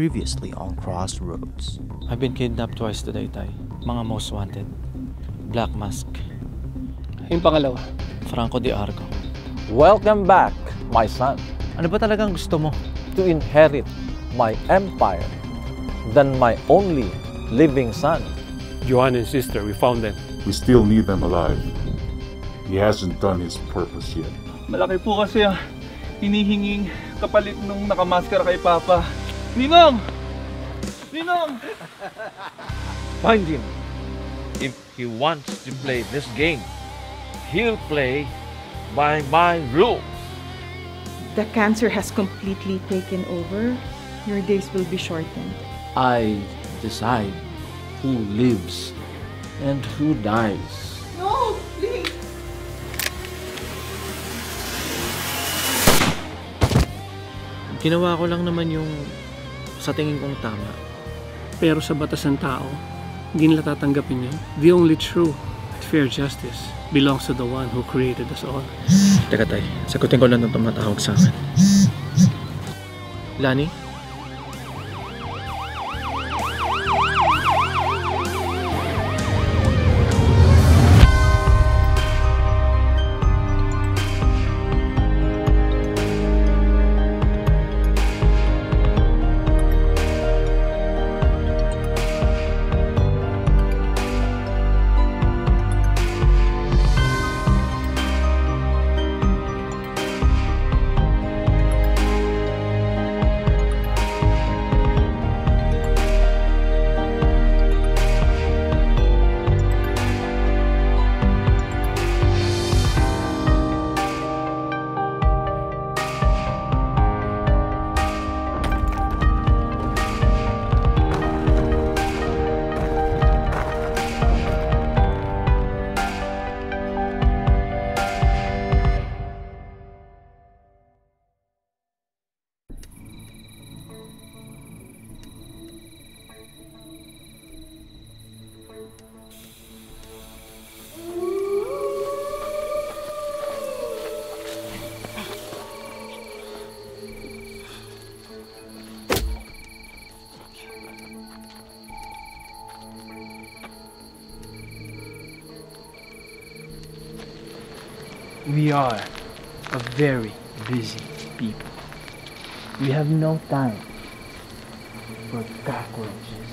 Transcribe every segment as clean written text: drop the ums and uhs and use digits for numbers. previously on Crossroads. I've been kidnapped twice today, Tay. Mga most wanted. Black Mask. Yung pangalawa? Franco D'Arco. Welcome back, my son. Ano ba talagang gusto mo? To inherit my empire, then my only living son. Johan and sister, we found them. We still need them alive. He hasn't done his purpose yet. Malaki po kasi ang hinihinging kapalit nung nakamaskara kay Papa. Ninong! Ninong! Find him. If he wants to play this game, he'll play by my rules. The cancer has completely taken over. Your days will be shortened. I decide who lives and who dies. No, please! Ginawa ko lang naman yung sa tingin kong tama. Pero sa batas ng tao, hindi nila tatanggapin yun. The only true and fair justice belongs to the one who created us all. Teka tay, sagutin ko lang nung tumatawag sa akin. Lani? We are a very busy people. We have no time for cockroaches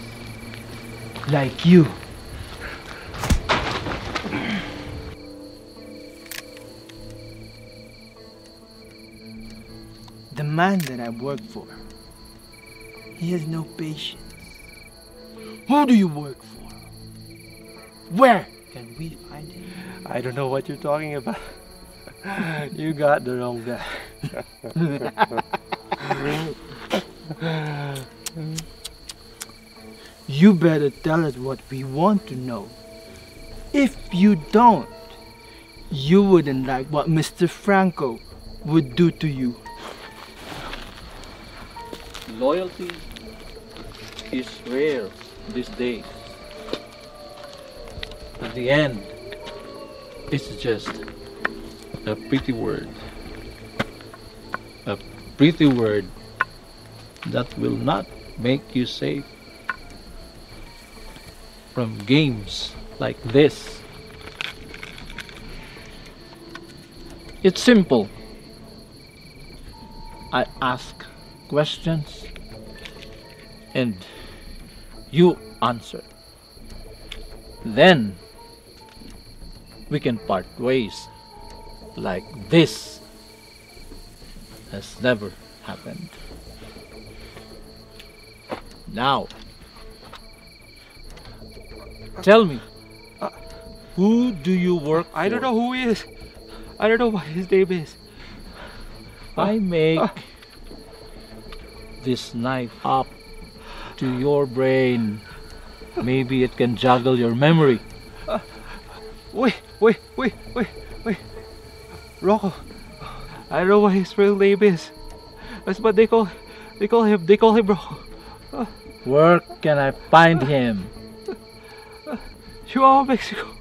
like you. The man that I work for, he has no patience. Who do you work for? Where can we find him? I don't know what you're talking about. You got the wrong guy. You better tell us what we want to know. If you don't, you wouldn't like what Mr. Franco would do to you. Loyalty is rare these days. At the end, it's just a pretty word. A pretty word that will not make you safe from games like this. It's simple. I ask questions and you answer. Then we can part ways. Like this has never happened. Now, tell me, who do you work for? I don't know who he is. I don't know what his name is. I make this knife up to your brain. Maybe it can juggle your memory. Wait. Rocco, I don't know what his real name is. That's what they call him Rocco. Where can I find him? Chihuahua, Mexico.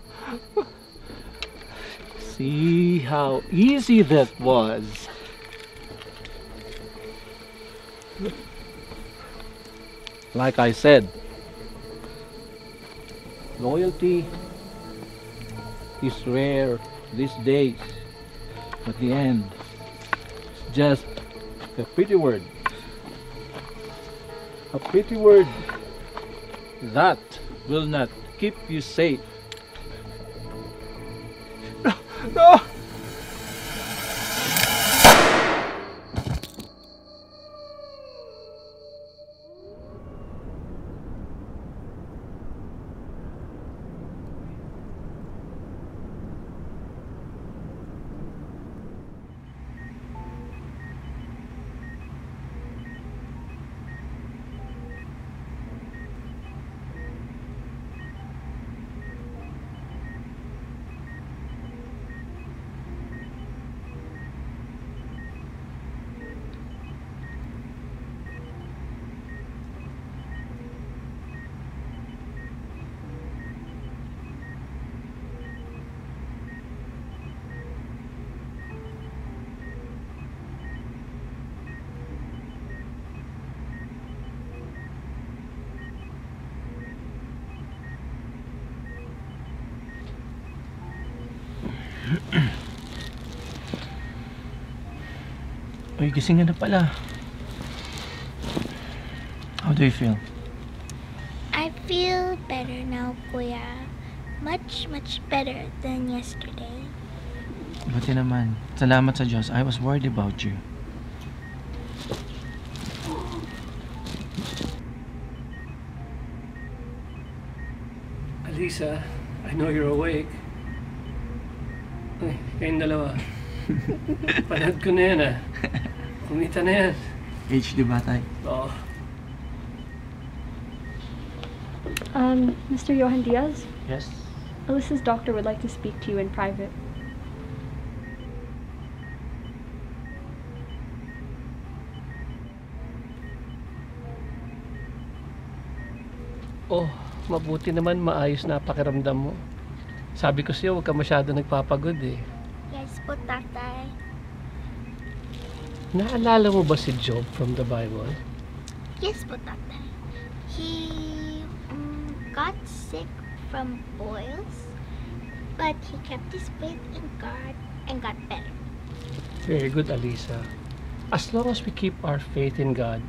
See how easy that was. like I said, loyalty is rare these days. At the end, it's just a pretty word. A pretty word that will not keep you safe. No! No! Uy, gising na pala. How do you feel? I feel better now, Kuya. Much better than yesterday. Buti naman. Salamat sa Diyos. I was worried about you. Alisa, I know you're awake. Ay, kayong dalawa. Panahon ko na yan, ah. Kumita na yan. H, di ba, Tay? Oo. Mr. Johan Diaz? Yes? Alisa's doctor would like to speak to you in private. Oh, mabuti naman maayos na pakiramdam mo. Sabi ko siya, huwag ka masyado nagpapagod, eh. Yes po, Tatay. Naalala mo ba si Job from the Bible? Yes po, Tatay. He got sick from boils, but he kept his faith in God and got better. Very good, Alisa. As long as we keep our faith in God,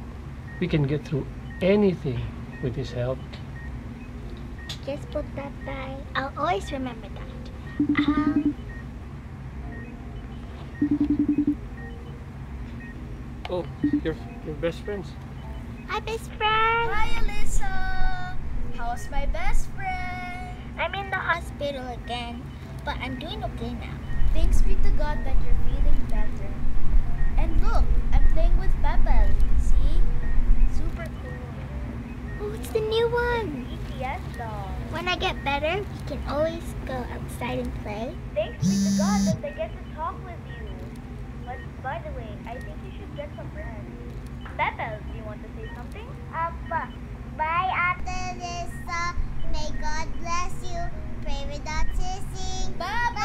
we can get through anything with His help. Yes po, Tatay. I'll always remember that. Oh, your best friends. Hi, best friend. Hi, Alisa. How's my best friend? I'm in the hospital again, but I'm doing okay now. Thanks be to God that you're feeling better. And look, I'm playing with Bebel. See? Super cool. Oh, it's the new one. Yes, though. When I get better, we can always go outside and play. Thanks be to God that I get to talk with you. But by the way, I think you should get some rest. Bebel, do you want to say something? Bye, Ate Lisa. May God bless you. Pray without ceasing. Bye bye.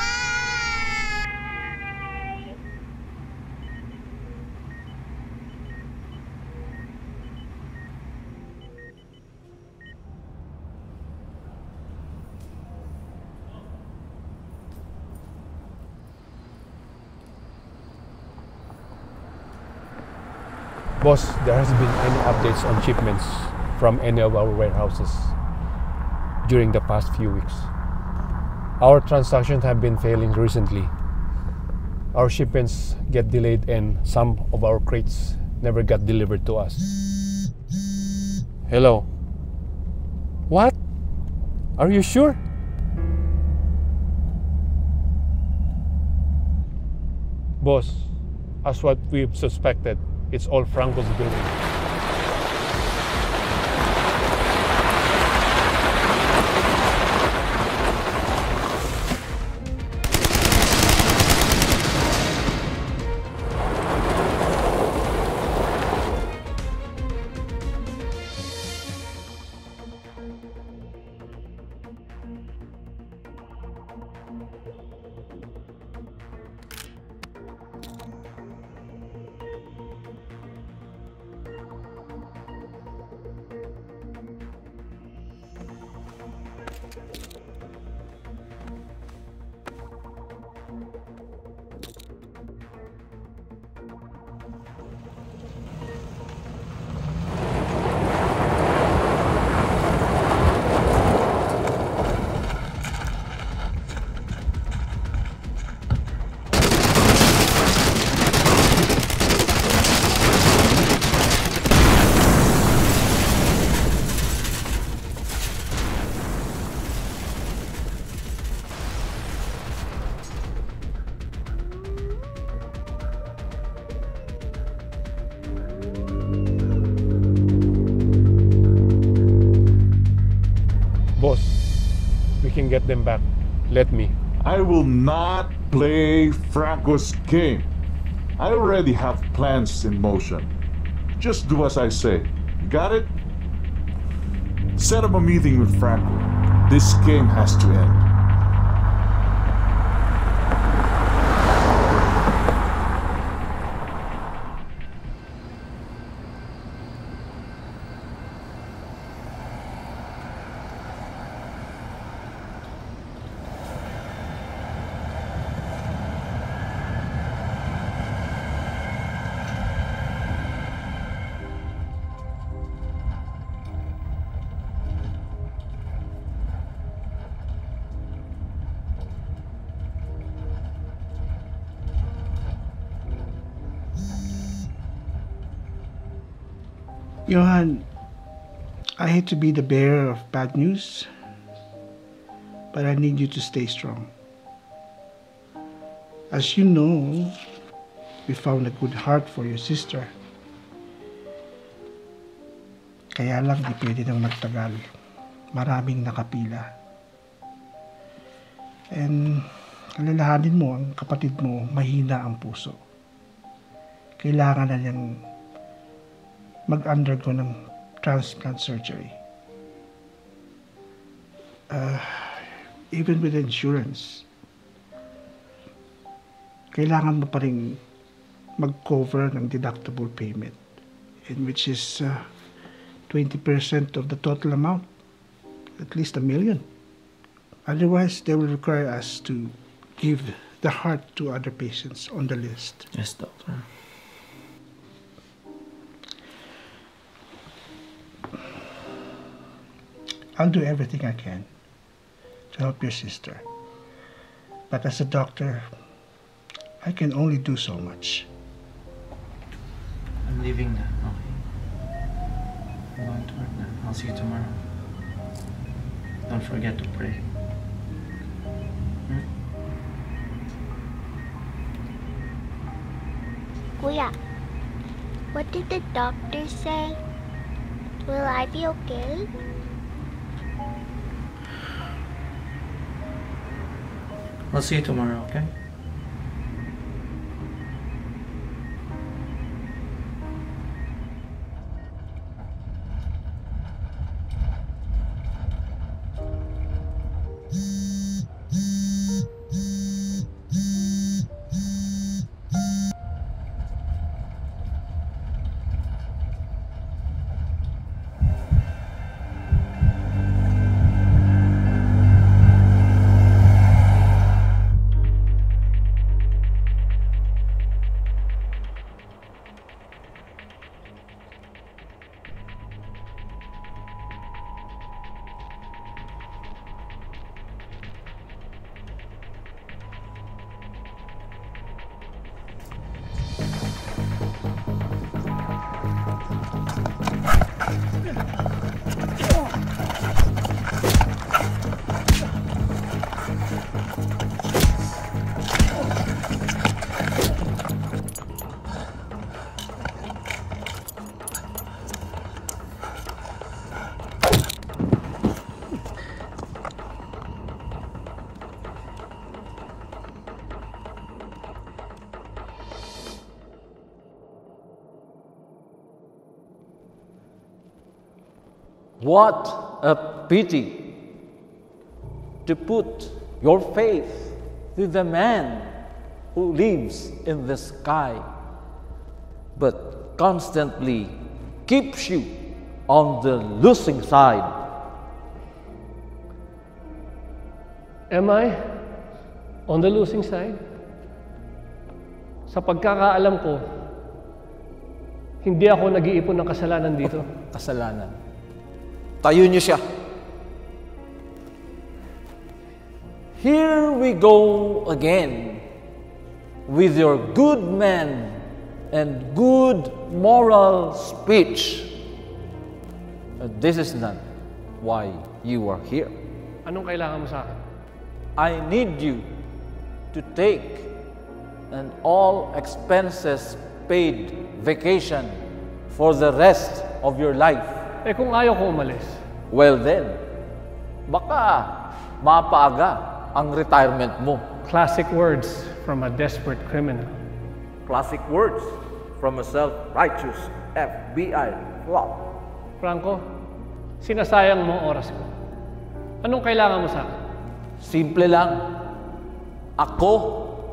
Boss, there hasn't been any updates on shipments from any of our warehouses during the past few weeks. Our transactions have been failing recently. Our shipments get delayed and some of our crates never got delivered to us. Hello? What? Are you sure? Boss, as what we've suspected, it's all Franco's building. can get them back. Let me. I will not play Franco's game. I already have plans in motion. Just do as I say. Got it? Set up a meeting with Franco. This game has to end. Johan, I hate to be the bearer of bad news, but I need you to stay strong. As you know, we found a good heart for your sister. Kaya lang di pwede nang magtagal. Maraming nakapila. And alalahanin mo, ang kapatid mo, mahina ang puso. Kailangan na niyang mag-undergo ng transplant surgery. Even with insurance, kailangan mo pa rin mag-cover ng deductible payment, in which is 20% of the total amount, at least $1 million. Otherwise, they will require us to give the heart to other patients on the list. Yes, doctor. I'll do everything I can to help your sister, but as a doctor, I can only do so much. I'm leaving now, okay? I'm going to work now. I'll see you tomorrow. Don't forget to pray. Hmm? Kuya, what did the doctor say? Will I be okay? I'll see you tomorrow, okay? What a pity to put your faith to the man who lives in the sky, but constantly keeps you on the losing side. Am I on the losing side? Sa pagkakaalam ko, hindi ako nag-iipon ng kasalanan dito. Kasalanan. Tayo niyo siya. Here we go again with your good man and good moral speech. This is not why you are here. Anong kailangan mo sa akin? I need you to take an all-expenses paid vacation for the rest of your life. Eh kung ayaw ko umalis. Well then, baka mapaaga ang retirement mo. Classic words from a desperate criminal. Classic words from a self-righteous FBI flop. Franco, sinasayang mo oras ko. Anong kailangan mo sa akin? Simple lang. Ako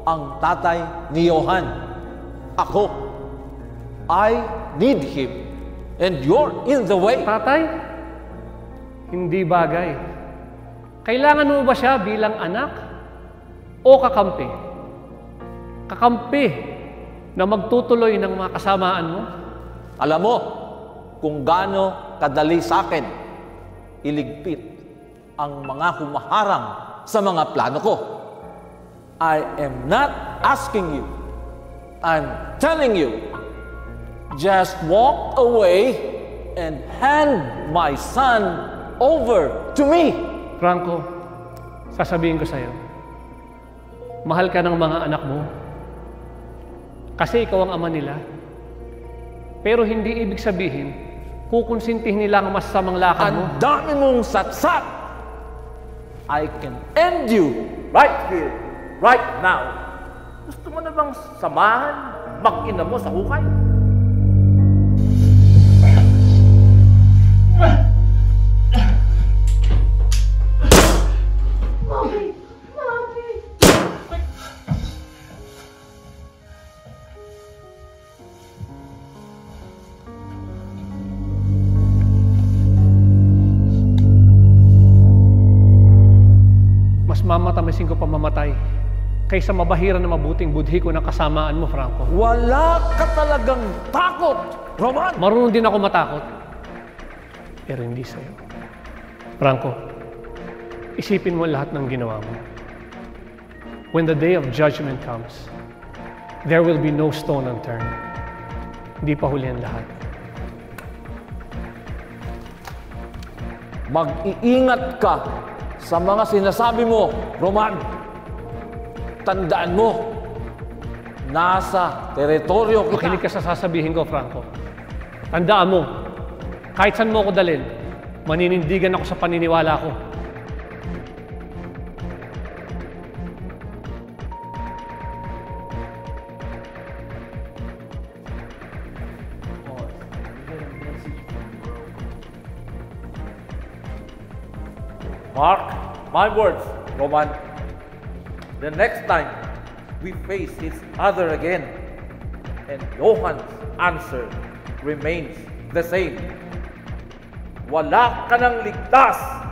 ang tatay ni Johan. Ako. I need him. And you're in the way. Tatay? Hindi bagay. Kailangan mo ba siya bilang anak o kakampi? Kakampi na magtutuloy ng mga kasamaan mo? Alam mo kung gaano kadali sa akin iligpit ang mga humaharang sa mga plano ko. I am not asking you. I'm telling you. Just walk away and hand my son over to me. Franco, sasabihin ko sa'yo, mahal ka ng mga anak mo kasi ikaw ang ama nila. Pero hindi ibig sabihin, kukonsintihin nila ang masamang lakad mo. Ang dami mong satsat! I can end you right here, right now. Gusto mo na bang samahan mag-ina mo sa hukay? Mamatamisin ko pamamatay kaysa mabahira na mabuting budhi ko ng kasamaan mo, Franco. Wala ka talagang takot, Roman! Marunong din ako matakot. Pero hindi sa'yo. Franco, isipin mo lahat ng ginawa mo. When the day of judgment comes, there will be no stone unturned. Hindi pa huli ang lahat. Mag-iingat ka sa mga sinasabi mo, Roman. Tandaan mo, nasa teritoryo ko. Makinig ka sa sasabihin ko, Franco. Tandaan mo, kahit saan mo ko dalhin, maninindigan ako sa paniniwala ko. Mark my words, Roman. The next time we face each other again, and Johan's answer remains the same. Wala ka ng ligtas!